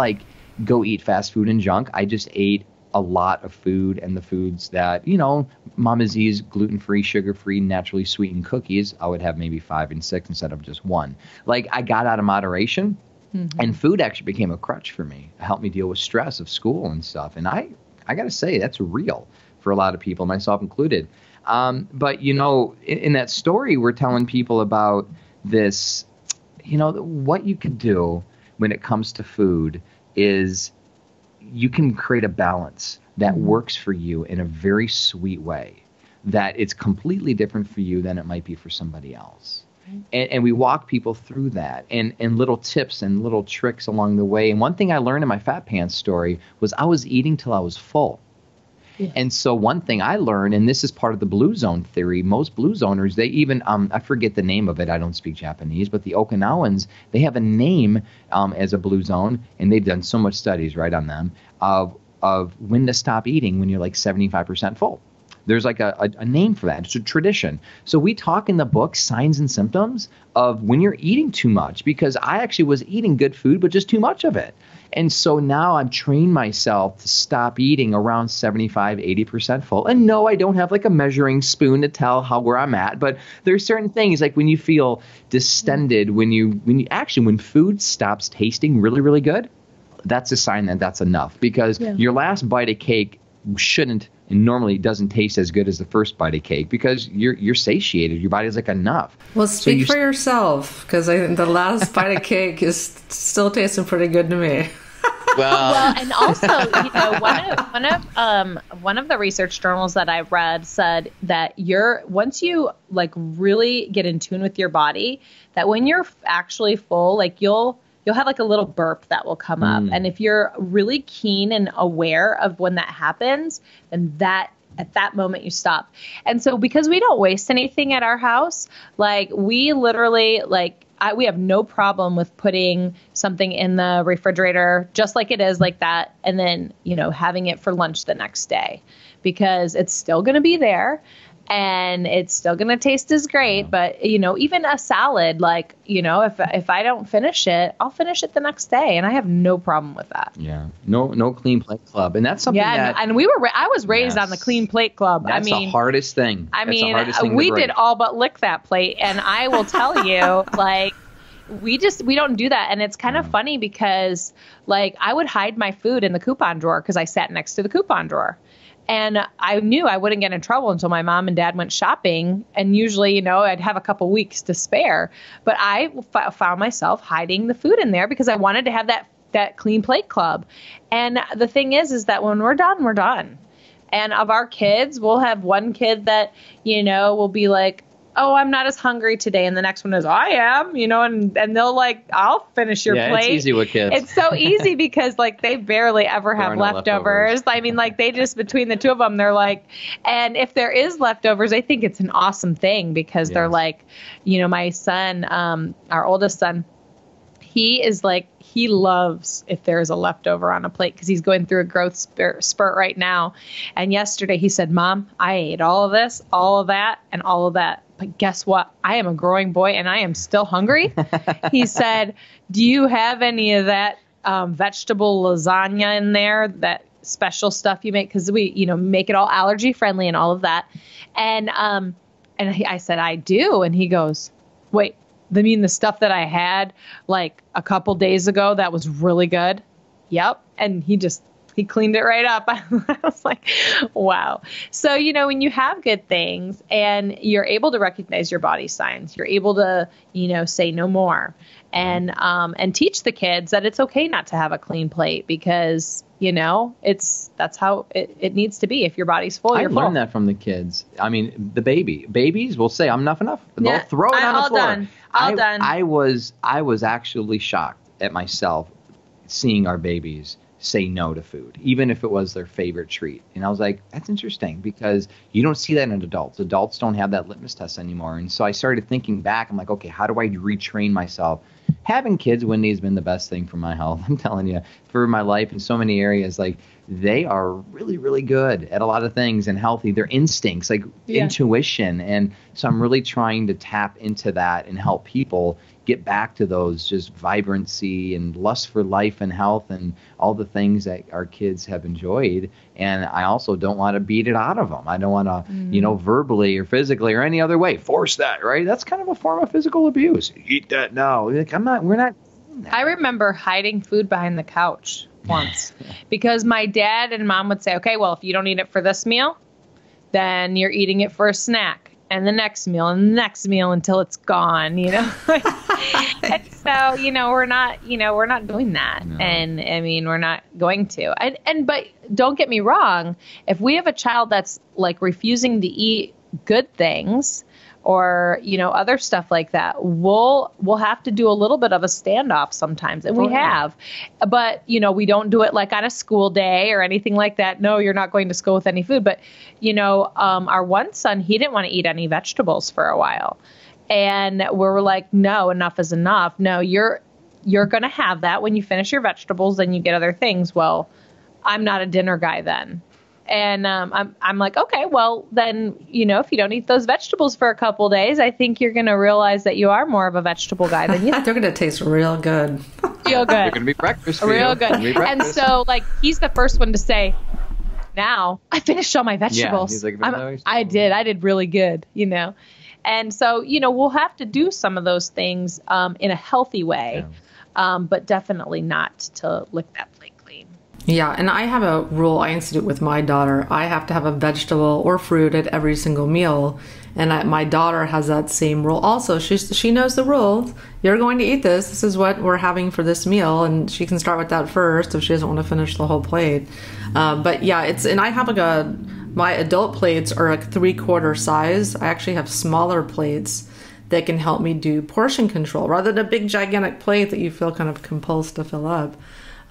go eat fast food and junk. I just ate a lot of food and the foods that, you know, Mama Z's gluten-free, sugar-free, naturally sweetened cookies. I would have maybe 5 and 6 instead of just 1. Like I got out of moderation and food actually became a crutch for me. It helped me deal with stress of school and stuff. And I got to say that's real for a lot of people, myself included. But, you know, in that story, we're telling people about this, you know, what you can do when it comes to food is you can create a balance that works for you in a very sweet way, that it's completely different for you than it might be for somebody else. And we walk people through that and little tips and little tricks along the way. And one thing I learned in my fat pants story was I was eating till I was full. And so one thing I learned, and this is part of the blue zone theory, most blue zoners, they even, I forget the name of it, I don't speak Japanese, but the Okinawans, they have a name as a blue zone, and they've done so much studies right on them, of when to stop eating when you're like 75% full. There's like a name for that. It's a tradition. So we talk in the book, signs and symptoms of when you're eating too much, because I actually was eating good food, but just too much of it. And so now I've trained myself to stop eating around 75, 80% full. And no, I don't have like a measuring spoon to tell where I'm at, but there's certain things like when you feel distended, when food stops tasting really, really good, that's a sign that that's enough, because your last bite of cake shouldn't, and normally it doesn't taste as good as the first bite of cake, because you're satiated. Your body's like enough. Well, speak for yourself, because I think the last bite of cake is still tasting pretty good to me. Well, and also, you know, one of the research journals that I read said that once you like really get in tune with your body, that when you're actually full, like you'll have like a little burp that will come up. And if you're really keen and aware of when that happens, then at that moment you stop. And so because we don't waste anything at our house, like we literally we have no problem with putting something in the refrigerator just like it is like that. And then, you know, having it for lunch the next day, because it's still going to be there. And it's still going to taste as great, but, you know, even a salad, like, you know, if I don't finish it, I'll finish it the next day. And I have no problem with that. Yeah. No clean plate club. And that's something that. Yeah, and I was raised on the clean plate club. That's the hardest thing. We did all but lick that plate. And I will tell you, like, we don't do that. And it's kind of funny because, like, I would hide my food in the coupon drawer because I sat next to the coupon drawer. And I knew I wouldn't get in trouble until my mom and dad went shopping. And usually, you know, I'd have a couple weeks to spare. But I found myself hiding the food in there because I wanted to have that clean plate club. And the thing is that when we're done, we're done. And of our kids, we'll have one kid that, you know, will be like, oh, I'm not as hungry today. And the next one is, I am, you know, and they'll like, I'll finish your plate. It's easy with kids. It's so easy because like they barely ever have leftovers. I mean, like they just, between the two of them, they're like, and if there is leftovers, I think it's an awesome thing because they're like, you know, my son, our oldest son, he is like, he loves if there's a leftover on a plate because he's going through a growth spurt right now. And yesterday he said, Mom, I ate all of this, all of that, and all of that. But guess what? I am a growing boy and I am still hungry. He said, do you have any of that vegetable lasagna in there, that special stuff you make? Because we, you know, make it all allergy friendly and all of that. And I said, I do. And he goes, wait, I mean, the stuff that I had like a couple days ago that was really good. Yep. And he cleaned it right up. I was like, wow. So, you know, when you have good things and you're able to recognize your body signs, you're able to, you know, say no more and teach the kids that it's okay not to have a clean plate because, you know, that's how it needs to be. If your body's full, you're full. I learned that from the kids. I mean, the babies will say, I'm enough. They'll throw it on the floor. All done. I was actually shocked at myself seeing our babies say no to food, even if it was their favorite treat. And I was like, that's interesting because you don't see that in adults. Adults don't have that litmus test anymore. And so I started thinking back. I'm like, okay, how do I retrain myself? Having kids, Wendy, has been the best thing for my health. I'm telling you, for my life in so many areas, like they are really, really good at a lot of things and healthy. Their instincts, like intuition. And so I'm really trying to tap into that and help people get back to those just vibrancy and lust for life and health and all the things that our kids have enjoyed. And I also don't want to beat it out of them. I don't want to, you know, verbally or physically or any other way force that, right? That's kind of a form of physical abuse. Eat that now. Like, we're not. No. I remember hiding food behind the couch once because my dad and mom would say, okay, well, if you don't eat it for this meal, then you're eating it for a snack. And the next meal and the next meal until it's gone, you know? And so, we're not doing that. No. And I mean, we're not going to, but don't get me wrong. If we have a child that's like refusing to eat good things or, you know, other stuff like that, we'll have to do a little bit of a standoff sometimes. And we have, but you know, we don't do it like on a school day or anything like that. No, you're not going to school with any food, but you know, our one son, he didn't want to eat any vegetables for a while. And we were like, no, enough is enough. No, you're going to have that when you finish your vegetables, then you get other things. Well, I'm not a dinner guy then. And I'm like, okay, well, then, you know, if you don't eat those vegetables for a couple days, I think you're going to realize that you are more of a vegetable guy than you. They're going to taste real good. Real good. They're going to be breakfast for real you. Good. And so, like, he's the first one to say, now I finished all my vegetables. Yeah, he's like, I did really good, you know. And so, you know, we'll have to do some of those things in a healthy way, but definitely not to lick that plate clean. Yeah, and I have a rule I institute with my daughter. I have to have a vegetable or fruit at every single meal, and my daughter has that same rule. Also, she knows the rule. You're going to eat this. This is what we're having for this meal, and she can start with that first if she doesn't want to finish the whole plate. But yeah, and I have like my adult plates are like 3/4 size. I actually have smaller plates that can help me do portion control rather than a big gigantic plate that you feel kind of compelled to fill up.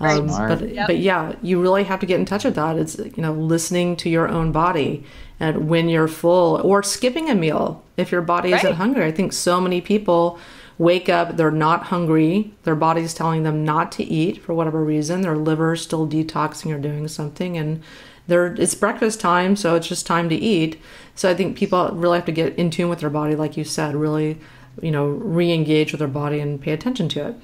But yeah, you really have to get in touch with that. It's, you know, listening to your own body and when you're full or skipping a meal if your body isn't hungry. I think so many people wake up, they're not hungry. Their body's telling them not to eat for whatever reason. Their liver's still detoxing or doing something, and it's breakfast time, so it's just time to eat. So I think people really have to get in tune with their body, like you said, really, you know, re-engage with their body and pay attention to it.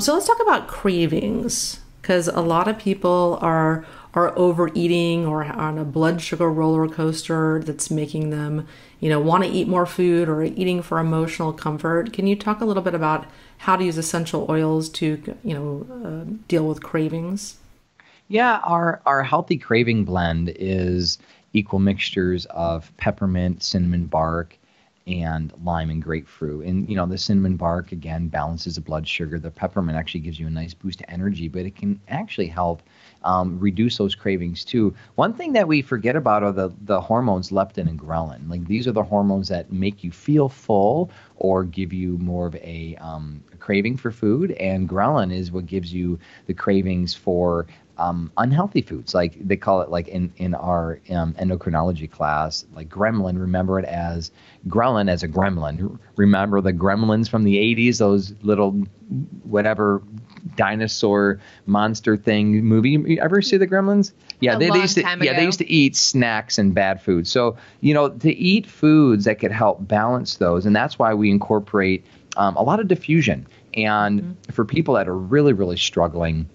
So let's talk about cravings, because a lot of people are overeating or on a blood sugar roller coaster that's making them, you know, want to eat more food or eating for emotional comfort. Can you talk a little bit about how to use essential oils to, you know, deal with cravings? Yeah, our healthy craving blend is equal mixtures of peppermint, cinnamon bark, and lime and grapefruit. And, you know, the cinnamon bark, again, balances the blood sugar. The peppermint actually gives you a nice boost to energy, but it can actually help reduce those cravings too. One thing that we forget about are the hormones leptin and ghrelin. Like, these are the hormones that make you feel full or give you more of a craving for food. And ghrelin is what gives you the cravings for unhealthy foods. Like, they call it, like in our endocrinology class, like gremlin, remember it as ghrelin as a gremlin. Remember the gremlins from the 80s, those little whatever dinosaur monster thing movie. You ever see the Gremlins? Yeah, they used to eat snacks and bad food. So, you know, to eat foods that could help balance those. And that's why we incorporate a lot of diffusion. And for people that are really, really struggling,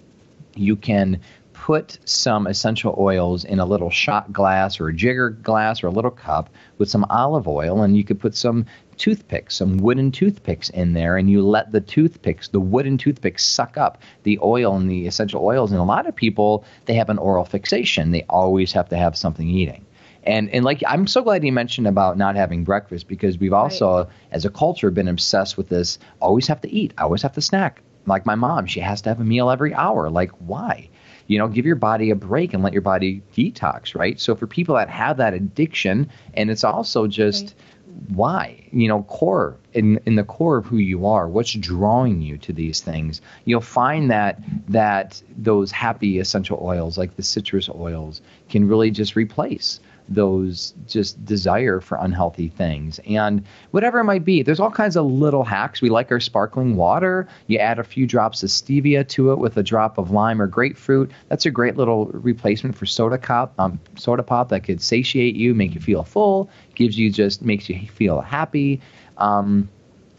you can put some essential oils in a little shot glass or a jigger glass or a little cup with some olive oil, and you could put some toothpicks, some wooden toothpicks in there, and you let the wooden toothpicks suck up the oil and the essential oils. And a lot of people, they have an oral fixation. They always have to have something eating. And like, I'm so glad you mentioned about not having breakfast, because we've also, as a culture, been obsessed with this, always have to eat, always have to snack. Like my mom, she has to have a meal every hour. Like, why? You know, give your body a break and let your body detox, right? So for people that have that addiction, and it's also just why, you know, core in the core of who you are, what's drawing you to these things, you'll find that those happy essential oils, like the citrus oils, can really just replace those just desire for unhealthy things. And whatever it might be, there's all kinds of little hacks. We like our sparkling water. You add a few drops of stevia to it with a drop of lime or grapefruit. That's a great little replacement for soda pop that could satiate you, make you feel full, makes you feel happy.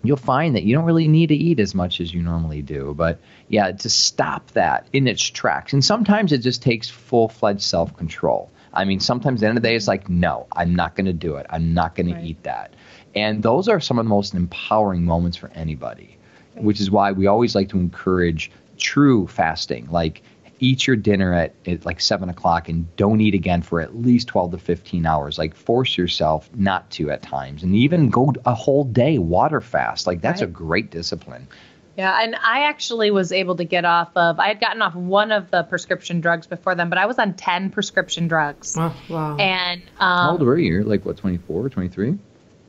You'll find that you don't really need to eat as much as you normally do. But yeah, to stop that in its tracks. And sometimes it just takes full-fledged self-control. I mean, sometimes at the end of the day, it's like, no, I'm not going to do it. I'm not going to eat that. And those are some of the most empowering moments for anybody, which is why we always like to encourage true fasting. Like, eat your dinner at like 7:00 and don't eat again for at least 12 to 15 hours. Like, force yourself not to at times, and even go a whole day water fast. Like, that's a great discipline. Yeah, and I actually was able to get off of, I had gotten off one of the prescription drugs before then, but I was on 10 prescription drugs. Oh, wow. And how old were you? Like, what, 24, 23?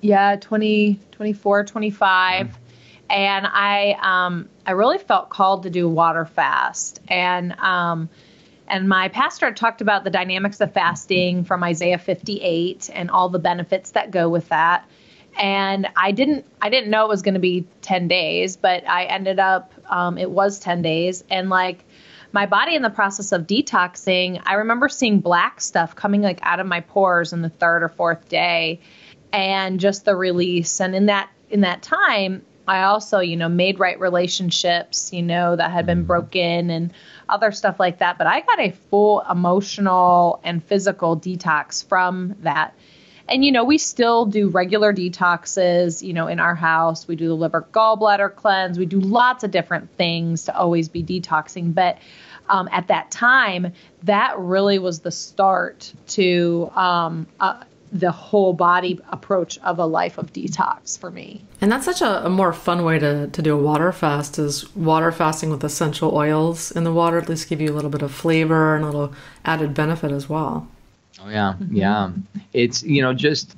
Yeah, 20, 24, 25. Mm-hmm. And I really felt called to do water fast. And my pastor had talked about the dynamics of fasting from Isaiah 58 and all the benefits that go with that. And I didn't know it was going to be 10 days, but I ended up, it was 10 days. And like, my body in the process of detoxing, I remember seeing black stuff coming like out of my pores in the third or fourth day, and just the release. And in that time, I also, you know, made right relationships, you know, that had been broken and other stuff like that. But I got a full emotional and physical detox from that. And, you know, we still do regular detoxes, you know, in our house. We do the liver gallbladder cleanse. We do lots of different things to always be detoxing. But at that time, that really was the start to the whole body approach of a life of detox for me. And that's such a more fun way to do a water fast, is water fasting with essential oils in the water. At least give you a little bit of flavor and a little added benefit as well. Oh, yeah. Yeah. It's, you know, just,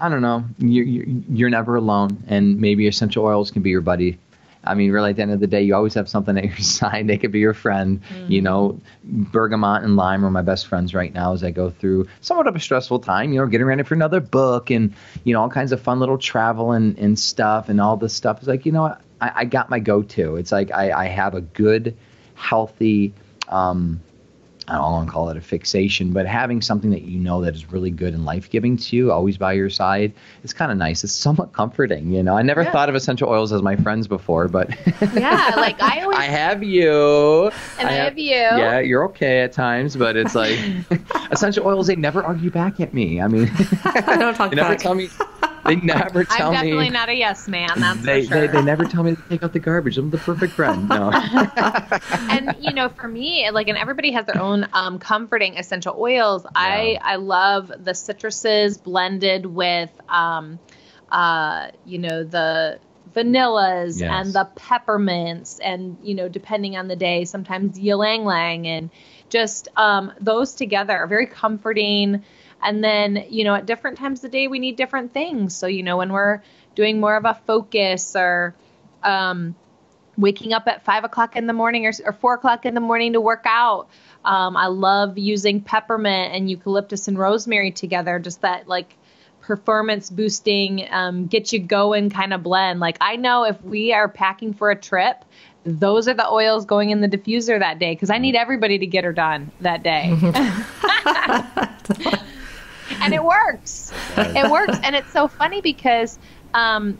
I don't know, you're never alone. And maybe essential oils can be your buddy. I mean, really, at the end of the day, you always have something at your side. They could be your friend. You know, bergamot and lime are my best friends right now as I go through somewhat of a stressful time, you know, getting ready for another book and, you know, all kinds of fun little travel and stuff and all this stuff. It's like, you know, I got my go-to. It's like I have a good, healthy, I don't want to call it a fixation, but having something that you know that is really good and life-giving to you, always by your side, it's kind of nice. It's somewhat comforting, you know. I never thought of essential oils as my friends before, but yeah, like I have you, and I have you. Yeah, you're okay at times, but it's like essential oils—they never argue back at me. I mean, I don't talk back. Never tell me. They never tell me. I'm definitely not a yes man, that's for sure. They never tell me to take out the garbage. I'm the perfect friend. No. And, you know, for me, like, and everybody has their own comforting essential oils. Yeah. I love the citruses blended with, you know, the vanillas, yes, and the peppermints, and, you know, depending on the day, sometimes ylang ylang, and just those together are very comforting. And then, you know, at different times of the day, we need different things. So, you know, when we're doing more of a focus, or waking up at 5 o'clock in the morning, or 4 o'clock in the morning to work out, I love using peppermint and eucalyptus and rosemary together. Just that, like, performance boosting, get you going kind of blend. Like, I know if we are packing for a trip, those are the oils going in the diffuser that day, because I need everybody to get her done that day. And it works. It works. And it's so funny because,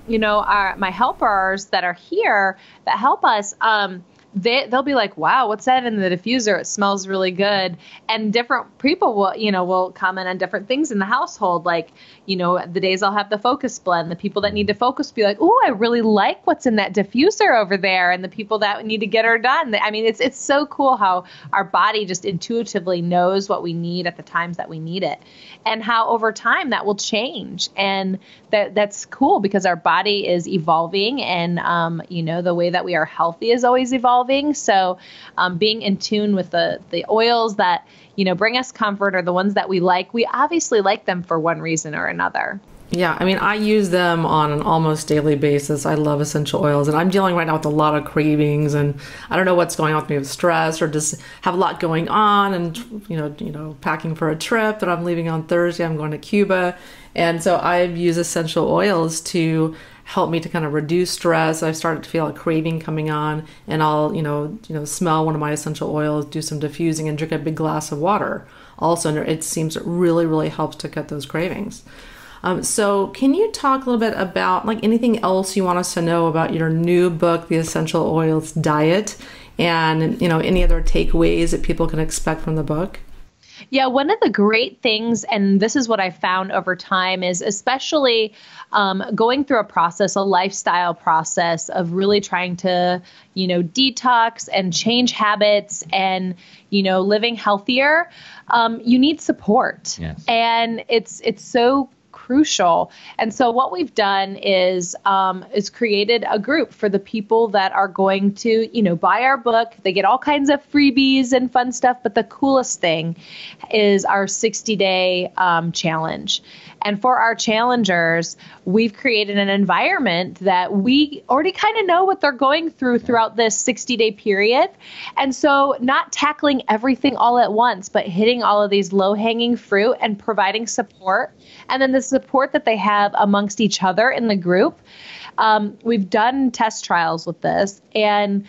you know, my helpers that are here that help us, they'll be like, wow, what's that in the diffuser? It smells really good. And different people will, you know, will comment on different things in the household. Like, you know, the days I'll have the focus blend, the people that need to focus be like, oh, I really like what's in that diffuser over there. And the people that need to get her done. I mean, it's so cool how our body just intuitively knows what we need at the times that we need it, and how over time that will change. And that's cool, because our body is evolving, and, you know, the way that we are healthy is always evolving. So, being in tune with the oils that, you know, bring us comfort, or the ones that we like, we obviously like them for one reason or another. Yeah. I mean, I use them on an almost daily basis. I love essential oils, and I'm dealing right now with a lot of cravings, and I don't know what's going on with me with stress, or just have a lot going on, and, you know, packing for a trip that I'm leaving on Thursday, I'm going to Cuba. And so I use essential oils to help me to kind of reduce stress. I've started to feel a craving coming on, and I'll, you know, smell one of my essential oils, do some diffusing, and drink a big glass of water. Also, it seems it really, really helps to cut those cravings. So can you talk a little bit about, like, anything else you want us to know about your new book, The Essential Oils Diet, and, you know, any other takeaways that people can expect from the book? Yeah, one of the great things, and this is what I found over time, is especially going through a process, a lifestyle process of really trying to, you know, detox and change habits and, you know, living healthier, you need support. Yes. And it's so crucial. And so what we've done is created a group for the people that are going to, you know, buy our book. They get all kinds of freebies and fun stuff, but the coolest thing is our 60-day challenge. And for our challengers, we've created an environment that we already kind of know what they're going through throughout this 60-day period. And so not tackling everything all at once, but hitting all of these low-hanging fruit and providing support. And then the support that they have amongst each other in the group. We've done test trials with this, and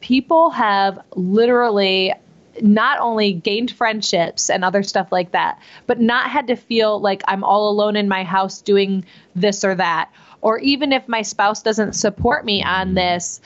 people have literally not only gained friendships and other stuff like that, but not had to feel like I'm all alone in my house doing this or that. Or even if my spouse doesn't support me on this,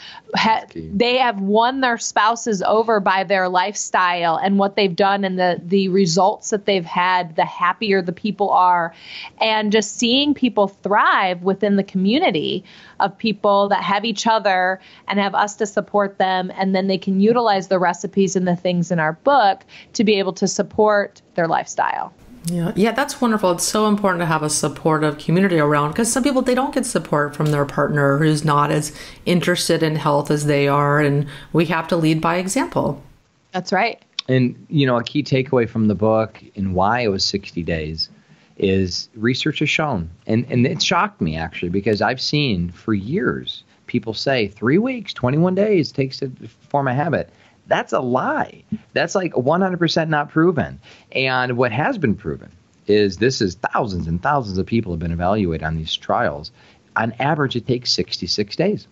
they have won their spouses over by their lifestyle and what they've done, and the results that they've had, the happier the people are. And just seeing people thrive within the community of people that have each other and have us to support them. And then they can utilize the recipes and the things in our book to be able to support their lifestyle. Yeah, that's wonderful. It's so important to have a supportive community around, because some people, they don't get support from their partner who's not as interested in health as they are, and we have to lead by example. That's right. And, you know, a key takeaway from the book and why it was 60 days is research has shown, and it shocked me actually, because I've seen for years people say 3 weeks, 21 days takes to form a habit. That's a lie. That's like 100% not proven. And what has been proven is this is thousands and thousands of people have been evaluated on these trials. On average, it takes 66 days.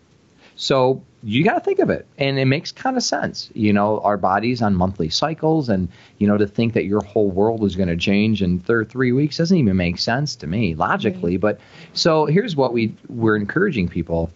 So you got to think of it. And it makes kind of sense. You know, our body's on monthly cycles, and, you know, to think that your whole world is going to change in 3 weeks doesn't even make sense to me logically. Right. But so here's what we're encouraging people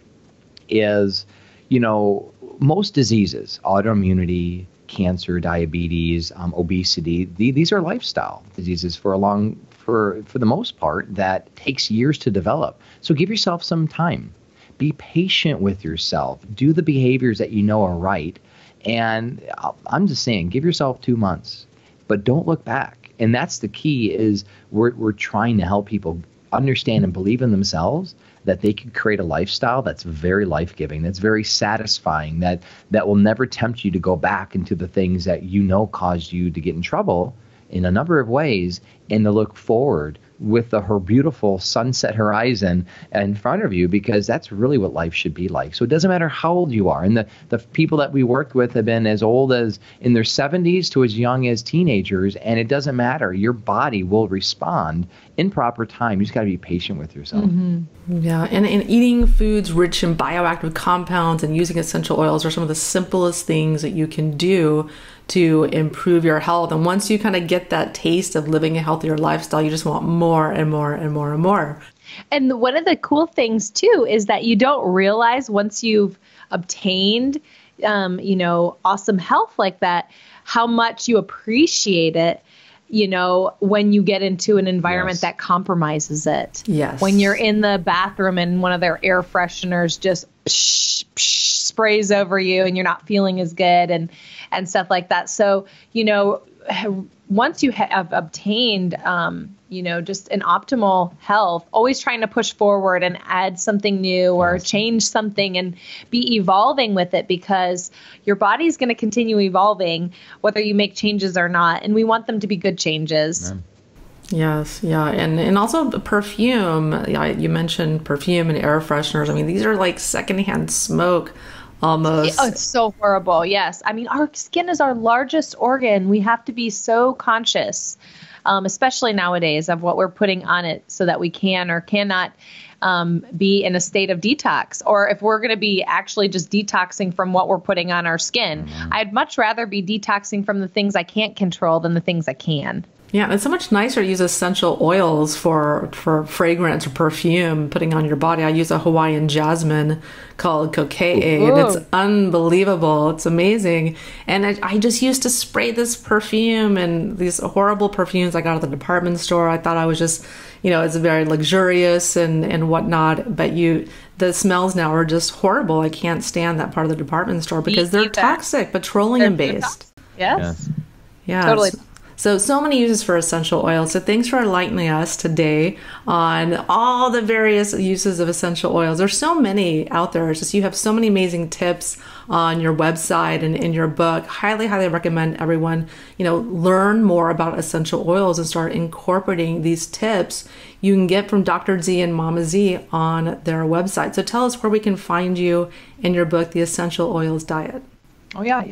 is, you know, most diseases, autoimmunity, cancer, diabetes, obesity. These are lifestyle diseases for the most part that takes years to develop. So give yourself some time. Be patient with yourself. Do the behaviors that you know are right. And I'm just saying, give yourself 2 months, but don't look back. And that's the key, is we're trying to help people understand and believe in themselves that they can create a lifestyle that's very life-giving, that's very satisfying, that will never tempt you to go back into the things that you know caused you to get in trouble in a number of ways, and to look forward with her beautiful sunset horizon in front of you, because that's really what life should be like. So it doesn't matter how old you are. And the people that we worked with have been as old as in their 70s to as young as teenagers, and it doesn't matter. Your body will respond in proper time. You just got to be patient with yourself. Mm-hmm. Yeah, and eating foods rich in bioactive compounds and using essential oils are some of the simplest things that you can do to improve your health. And once you kind of get that taste of living a healthier lifestyle, you just want more and more and more and more. And one of the cool things too is that you don't realize, once you've obtained, awesome health like that, how much you appreciate it, when you get into an environment yes. that compromises it. Yes. When you're in the bathroom and one of their air fresheners just sprays over you and you're not feeling as good and stuff like that. So, once you have obtained, just an optimal health, always trying to push forward and add something new or yes. change something and be evolving with it, because your body's going to continue evolving whether you make changes or not. And we want them to be good changes. Amen. Yes. Yeah. And also the perfume, you mentioned perfume and air fresheners. I mean, these are like secondhand smoke almost. Oh, it's so horrible. Yes. I mean, our skin is our largest organ. We have to be so conscious, especially nowadays, of what we're putting on it, so that we can or cannot be in a state of detox, or if we're going to be actually just detoxing from what we're putting on our skin. Mm-hmm. I'd much rather be detoxing from the things I can't control than the things I can. Yeah, it's so much nicer to use essential oils for fragrance or perfume putting on your body. I use a Hawaiian jasmine called Kokei, and it's unbelievable. It's amazing. And I just used to spray this perfume and these horrible perfumes I got at the department store. I thought I was just, it's very luxurious and whatnot. But the smells now are just horrible. I can't stand that part of the department store because they're toxic, petroleum-based. Yes. Yeah. Totally. So many uses for essential oils. So thanks for enlightening us today on all the various uses of essential oils. There's so many out there. It's just, you have so many amazing tips on your website and in your book. Highly, highly recommend everyone, learn more about essential oils and start incorporating these tips you can get from Dr. Z and Mama Z on their website. So tell us where we can find you and your book, The Essential Oils Diet. Oh, yeah.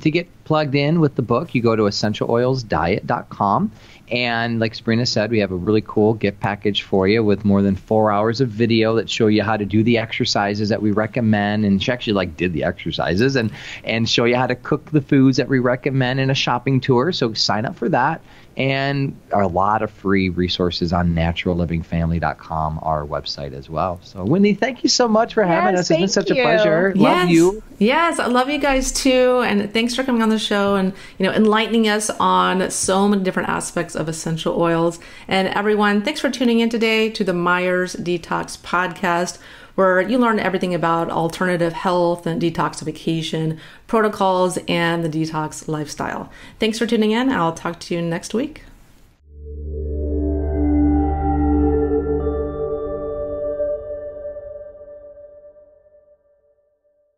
To get plugged in with the book, you go to EssentialOilsDiet.com. And like Sabrina said, we have a really cool gift package for you with more than 4 hours of video that show you how to do the exercises that we recommend. And she actually did the exercises and show you how to cook the foods that we recommend, in a shopping tour. So sign up for that. And a lot of free resources on NaturalLivingFamily.com, our website as well. So Wendy, thank you so much for having us. It's been such a pleasure. Yes. Love you. Yes, I love you guys too. And thanks for coming on the show and enlightening us on so many different aspects of essential oils. And everyone, thanks for tuning in today to the Myers Detox Podcast, where you learn everything about alternative health and detoxification protocols and the detox lifestyle. Thanks for tuning in. I'll talk to you next week.